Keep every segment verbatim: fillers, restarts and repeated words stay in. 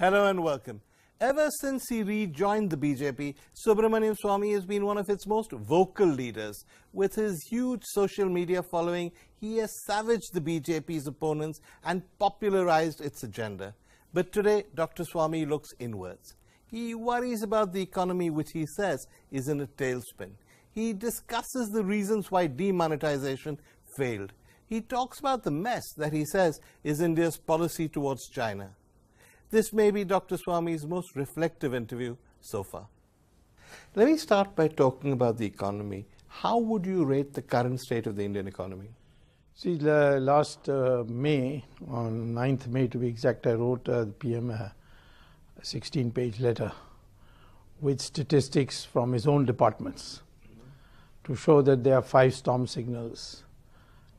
Hello and welcome. Ever since he rejoined the B J P, Subramanian Swamy has been one of its most vocal leaders. With his huge social media following, he has savaged the B J P's opponents and popularized its agenda. But today, Doctor Swamy looks inwards. He worries about the economy, which he says is in a tailspin. He discusses the reasons why demonetization failed. He talks about the mess that he says is India's policy towards China. This may be Doctor Swamy's most reflective interview so far. Let me start by talking about the economy. How would you rate the current state of the Indian economy? See, last uh, May, on ninth May to be exact, I wrote uh, the P M a sixteen page letter with statistics from his own departments to show that there are five storm signals.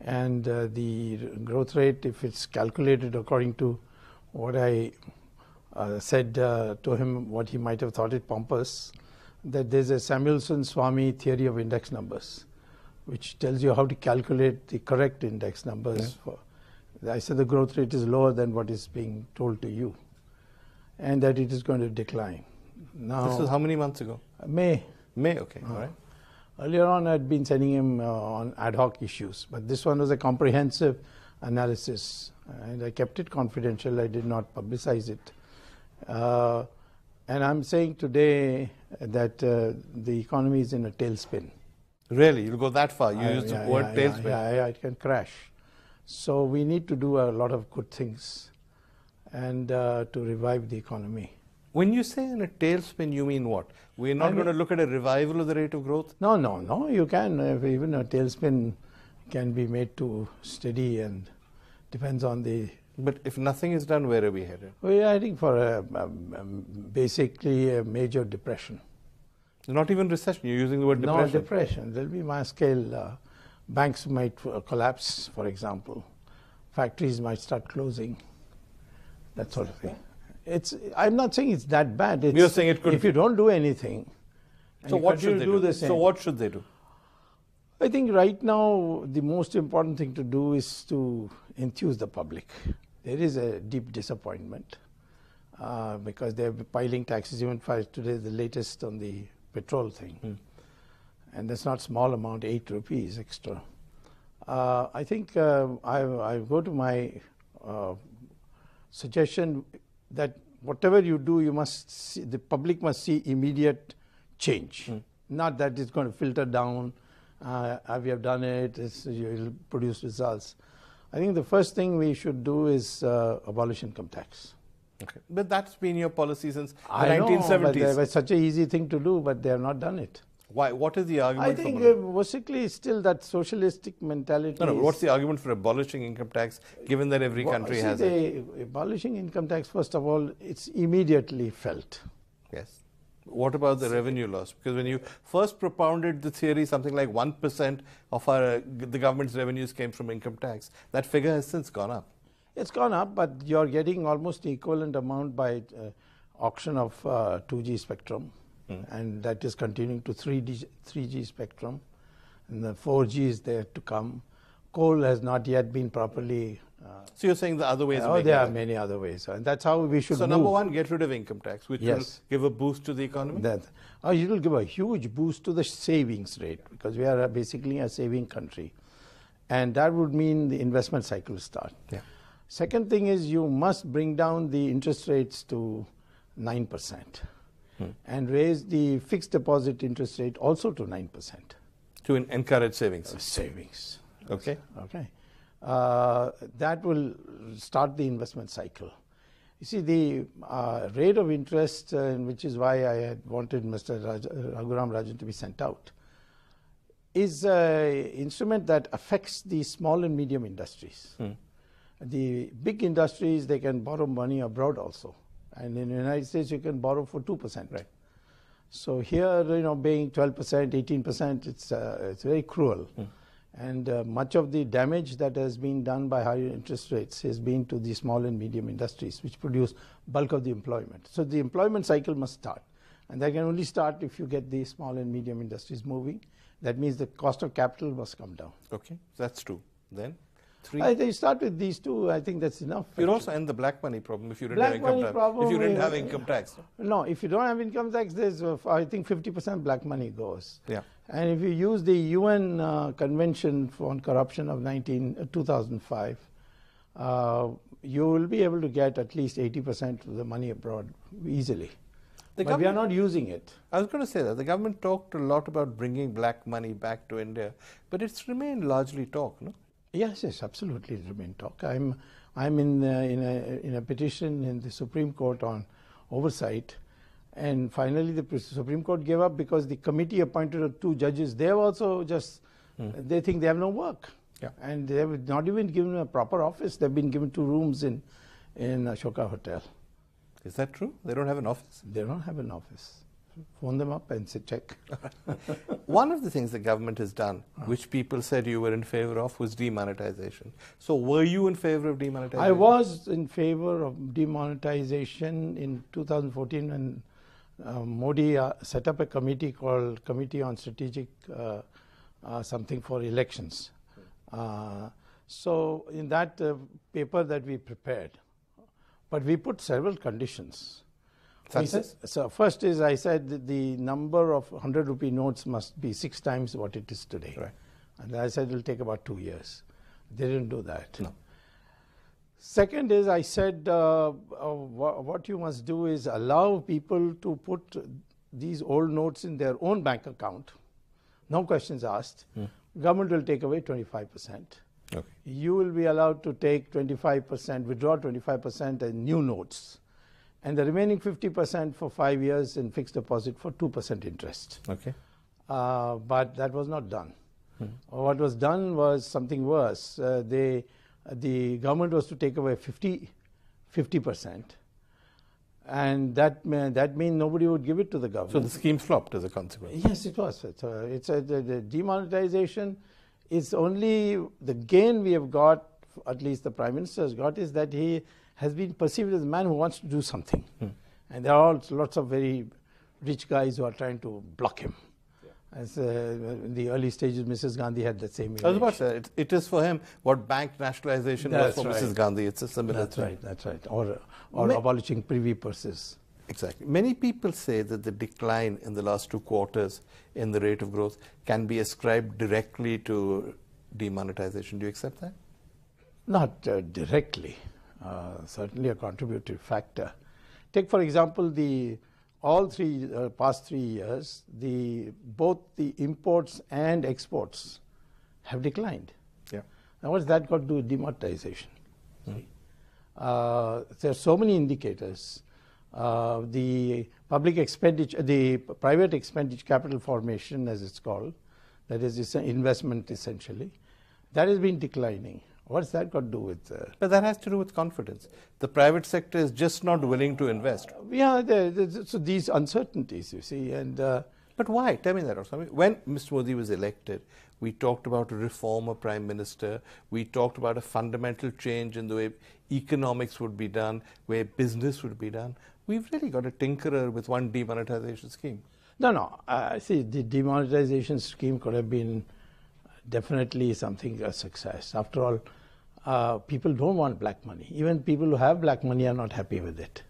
And uh, the growth rate, if it's calculated according to what I uh, said uh, to him, what he might have thought it pompous, that there's a Samuelson-Swami theory of index numbers, which tells you how to calculate the correct index numbers. Yeah. For, I said the growth rate is lower than what is being told to you, and that it is going to decline. Now, this was how many months ago? May. May, okay, uh, all right. Earlier on, I'd been sending him uh, on ad hoc issues, but this one was a comprehensive analysis, and I kept it confidential. I did not publicize it. Uh, and I'm saying today that uh, the economy is in a tailspin. Really? You'll go that far? You I, use yeah, the word yeah, tailspin? Yeah, yeah, it can crash. So we need to do a lot of good things and uh, to revive the economy. When you say in a tailspin, you mean what? We're not I mean, going to look at a revival of the rate of growth? No, no, no. You can. Even a tailspin can be made to steady and depends on the... But if nothing is done, where are we headed? We are heading for a, a, a basically a major depression. Not even recession, you're using the word depression. No, depression. There'll be mass scale. Uh, banks might uh, collapse, for example. Factories might start closing. That sort of thing. It's, I'm not saying it's that bad. It's, you're saying it could... If you don't do anything... So what should they do? The so what should they do? I think right now the most important thing to do is to enthuse the public. There is a deep disappointment uh, because they're piling taxes. Even for today, the latest on the petrol thing, mm. and that's not small amount, eight rupees extra. Uh, I think uh, I, I go to my uh, suggestion that whatever you do, you must see, the public must see immediate change, mm. not that it's going to filter down. Uh, we have done it, it's, you'll produce results. I think the first thing we should do is uh, abolish income tax. Okay. But that's been your policy since the I nineteen seventies. I know, but it was such an easy thing to do, but they have not done it. Why? What is the argument? I think uh, basically still that socialistic mentality. No, no, what's the argument for abolishing income tax, given that every well, country see, has they, it? Abolishing income tax, first of all, it's immediately felt. Yes. What about the revenue loss? Because when you first propounded the theory, something like one percent of our, uh, the government's revenues came from income tax. That figure has since gone up. It's gone up, but you're getting almost the equivalent amount by uh, auction of uh, two G spectrum. Mm. And that is continuing to three G spectrum. And the four G is there to come. Coal has not yet been properly... Uh, so you're saying the other ways? Oh, there are many other ways, and that's how we should. So number move. one, get rid of income tax, which yes. will give a boost to the economy. That, oh, it will give a huge boost to the savings rate because we are basically a saving country, and that would mean the investment cycle will start. Yeah. Second thing is you must bring down the interest rates to nine percent, hmm. and raise the fixed deposit interest rate also to nine percent to encourage savings. Uh, savings. Okay. Okay. Uh, that will start the investment cycle. You see, the uh, rate of interest, uh, which is why I had wanted Mister Raj Raghuram Rajan to be sent out, is an instrument that affects the small and medium industries. Hmm. The big industries, they can borrow money abroad also. And in the United States, you can borrow for two percent. Right. So here, you know, paying twelve percent, eighteen percent, it's, uh, it's very cruel. Hmm. And uh, much of the damage that has been done by higher interest rates has been to the small and medium industries, which produce bulk of the employment. So the employment cycle must start. And that can only start if you get the small and medium industries moving. That means the cost of capital must come down. Okay, that's true. Then? Three. I think start with these two. I think that's enough. You'd also end the black money problem if you didn't black have income money tax. Problem if you didn't is, have income tax. No, if you don't have income tax, there's I think fifty percent black money goes. Yeah. And if you use the U N Uh, Convention on Corruption of nineteen, uh, two thousand five, uh, you will be able to get at least eighty percent of the money abroad easily. The but we are not using it. I was going to say that. The government talked a lot about bringing black money back to India, but it's remained largely talk, no? Yes, yes, absolutely, it remained talk. I'm, I'm in, uh, in, a, in a petition in the Supreme Court on oversight, and finally the Supreme Court gave up because the committee appointed two judges. They have also just, mm. they think they have no work. Yeah. And they have not even given a proper office. They've been given two rooms in, in Ashoka Hotel. Is that true? They don't have an office? They don't have an office. Phone them up and say, check. One of the things the government has done, uh-huh. which people said you were in favor of, was demonetization. So were you in favor of demonetization? I was in favor of demonetization in two thousand fourteen when uh, Modi uh, set up a committee called Committee on Strategic uh, uh, Something for Elections. Uh, so in that uh, paper that we prepared, but we put several conditions. Says, so first is I said that the number of hundred rupee notes must be six times what it is today. Right. And I said it will take about two years. They didn't do that. No. Second is I said uh, uh, wh what you must do is allow people to put these old notes in their own bank account. No questions asked. Mm. Government will take away twenty-five percent. Okay. You will be allowed to take twenty-five percent, withdraw twenty-five percent and new notes. And the remaining fifty percent for five years in fixed deposit for two percent interest. Okay. Uh, but that was not done. Mm-hmm. What was done was something worse. Uh, they, the government was to take away fifty percent. And that mean, that mean nobody would give it to the government. So the scheme flopped as a consequence. Yes, it was. It's, uh, it's uh, the, the demonetization is only the gain we have got, at least the Prime Minister has got, is that he has been perceived as a man who wants to do something. Hmm. And there are lots of very rich guys who are trying to block him. Yeah. As, uh, in the early stages, Missus Gandhi had that same image. I was about to say, it, it is for him what bank nationalization that's was for right. Missus Gandhi. It's a similar that's thing. Right, that's right. Or, or Ma abolishing privy purses. Exactly. Many people say that the decline in the last two quarters in the rate of growth can be ascribed directly to demonetization. Do you accept that? Not uh, directly. Uh, certainly a contributory factor. Take for example the all three uh, past three years, the both the imports and exports have declined. Yeah. Now what's that got to do with demonetization? Mm-hmm. Uh, there are so many indicators. Uh, the public expenditure, the private expenditure, capital formation as it's called, that is investment essentially, that has been declining. What's that got to do with? Uh, but that has to do with confidence. The private sector is just not willing to invest. Yeah, the, the, so these uncertainties, you see. and. Uh, but why? Tell me that. When Mister Modi was elected, we talked about a reformer prime minister. We talked about a fundamental change in the way economics would be done, where business would be done. We've really got a tinkerer with one demonetization scheme. No, no. Uh, see, the demonetization scheme could have been definitely something a success. After all, Uh, people don't want black money. Even people who have black money are not happy with it.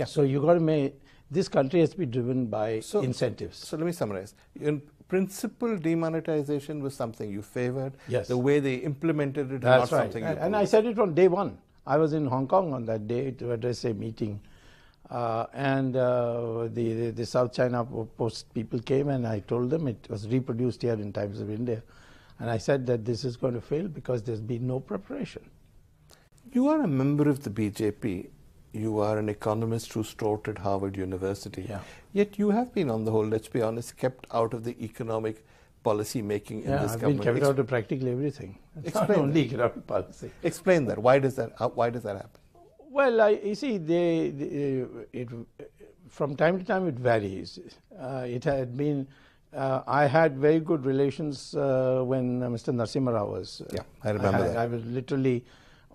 Yeah. So you got to make this country has to be driven by so, incentives. So let me summarize. In principle, demonetization was something you favored. Yes. The way they implemented it was not right. something. And, you and I said it on day one. I was in Hong Kong on that day to address a meeting, uh, and uh, the, the the South China Post people came, and I told them it was reproduced here in Times of India. And I said that this is going to fail because there's been no preparation. You are a member of the B J P. You are an economist who's taught at Harvard University. Yeah. Yet you have been, on the whole, let's be honest, kept out in this government. Been kept out of the economic policy making in this government. Yeah, I've been kept out of practically everything. Explain not only economic policy. Explain that. Why does that? Why does that happen? Well, I, you see, they, they, it, from time to time it varies. Uh, it had been. Uh, I had very good relations uh, when uh, Mister Narasimha Rao was. Uh, yeah, I remember I, that. I was literally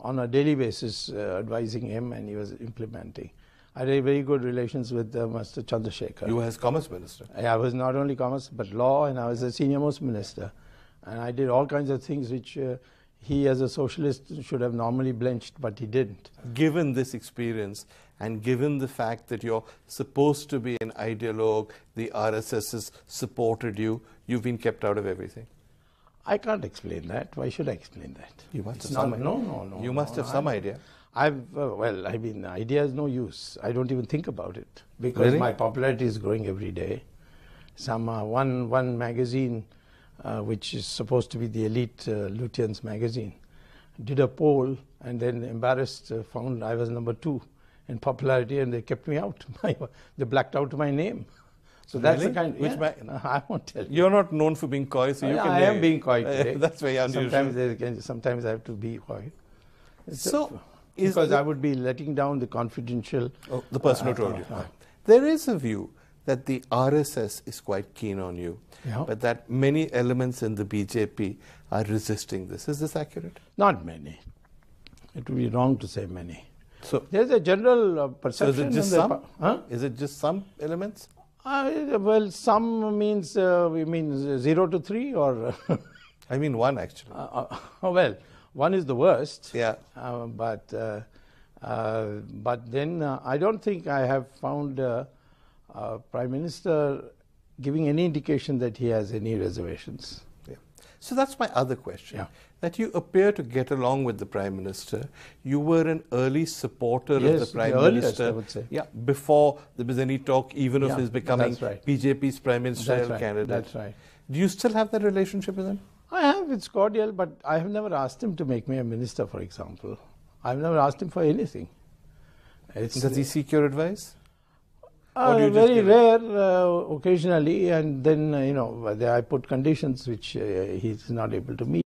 on a daily basis uh, advising him, and he was implementing. I had very good relations with uh, Mister Chandrasekhar. You were his Commerce Minister. I, I was not only Commerce, but Law, and I was the senior most minister. And I did all kinds of things which uh, he as a socialist should have normally blenched, but he didn't. Given this experience and given the fact that you're supposed to be an ideologue, the R S S has supported you, you've been kept out of everything. I can't explain that. Why should I explain that? You must it's have some idea. No, no, no. You must no, have no, some I've, idea. I've, uh, well, I mean, idea is no use. I don't even think about it because really? my popularity is growing every day. Some uh, one, one magazine, uh, which is supposed to be the elite uh, Lutyens magazine, did a poll and then embarrassed, uh, found I was number two in popularity and they kept me out. My, they blacked out my name. So that's really? the kind. Which yeah. no, I won't tell you. You're not known for being coy, so you yeah, can. I am it. being coy today. That's very unusual. Sometimes, sometimes I have to be coy. So, so is because I would be letting down the confidential. Oh, the person uh, who told uh, you. Uh, there is a view that the R S S is quite keen on you, yeah. but that many elements in the B J P are resisting this. Is this accurate? Not many. It would be wrong to say many. So there's a general uh, perception. So is it just some? Huh? Is it just some elements? Uh, well, some means uh, we mean zero to three, or I mean one actually. Uh, uh, well, one is the worst. Yeah. Uh, but uh, uh, but then uh, I don't think I have found uh, uh, Prime Minister giving any indication that he has any reservations. Yeah. So that's my other question. Yeah. That you appear to get along with the Prime Minister. You were an early supporter yes, of the Prime the earliest, Minister. I would say. Yeah, before there was any talk even yeah, of his becoming right. B J P's Prime Ministerial right, candidate. That's right. Do you still have that relationship with him? I have. It's cordial, but I have never asked him to make me a minister, for example. I've never asked him for anything. It's Does he seek your advice? Uh, very rare, uh, occasionally, and then, uh, you know, I put conditions which uh, he's not able to meet.